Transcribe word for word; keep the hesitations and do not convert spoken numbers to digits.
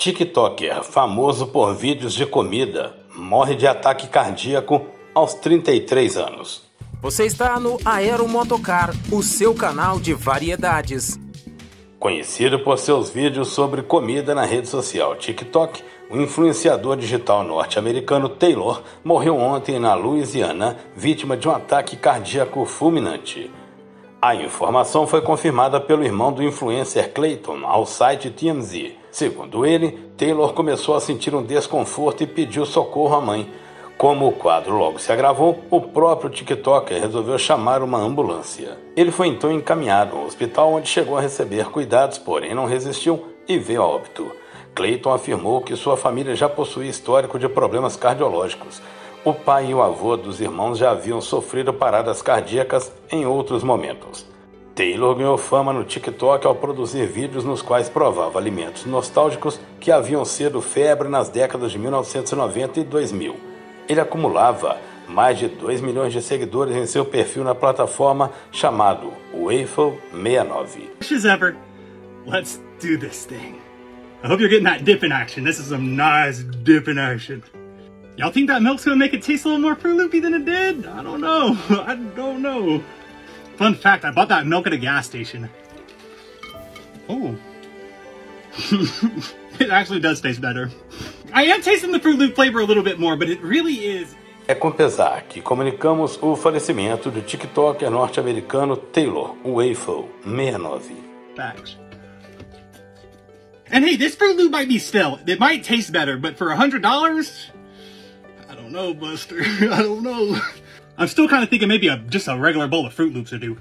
TikToker, famoso por vídeos de comida, morre de ataque cardíaco aos trinta e três anos. Você está no Aero Motocar, o seu canal de variedades. Conhecido por seus vídeos sobre comida na rede social TikTok, o influenciador digital norte-americano Taylor morreu ontem na Louisiana, vítima de um ataque cardíaco fulminante. A informação foi confirmada pelo irmão do influencer Clayton ao site T M Z. Segundo ele, Taylor começou a sentir um desconforto e pediu socorro à mãe. Como o quadro logo se agravou, o próprio TikToker resolveu chamar uma ambulância. Ele foi então encaminhado ao hospital, onde chegou a receber cuidados, porém não resistiu e veio a óbito. Clayton afirmou que sua família já possuía histórico de problemas cardiológicos. O pai e o avô dos irmãos já haviam sofrido paradas cardíacas em outros momentos. Taylor ganhou fama no TikTok ao produzir vídeos nos quais provava alimentos nostálgicos que haviam sido febre nas décadas de mil novecentos e noventa e dois mil. Ele acumulava mais de dois milhões de seguidores em seu perfil na plataforma chamado Waffle sessenta e nove. As ever, let's do this thing. I hope you're getting that dip in action. This is some nice dip in action. Y'all think that milk's gonna make it taste a little more Fruit Loopy than it did? I don't know. I don't know. Fun fact, I bought that milk at a gas station. Oh. It actually does taste better. I am tasting the Fruit Loop flavor a little bit more, but it really is. É com pesar que comunicamos o falecimento do TikToker norte-americano Taylor Waffle sessenta e nove. Facts. And hey, this Fruit Loop might be still. It might taste better, but for one hundred dollars... I don't know, Buster. I don't know. I'm still kind of thinking maybe a, just a regular bowl of Fruit Loops would do.